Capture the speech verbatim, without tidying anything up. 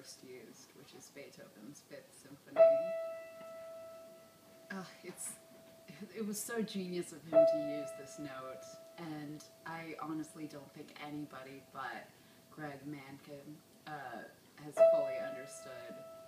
first used, which is Beethoven's Fifth Symphony. Uh, it's, it was so genius of him to use this note, and I honestly don't think anybody but Greg Mankiw uh, has fully understood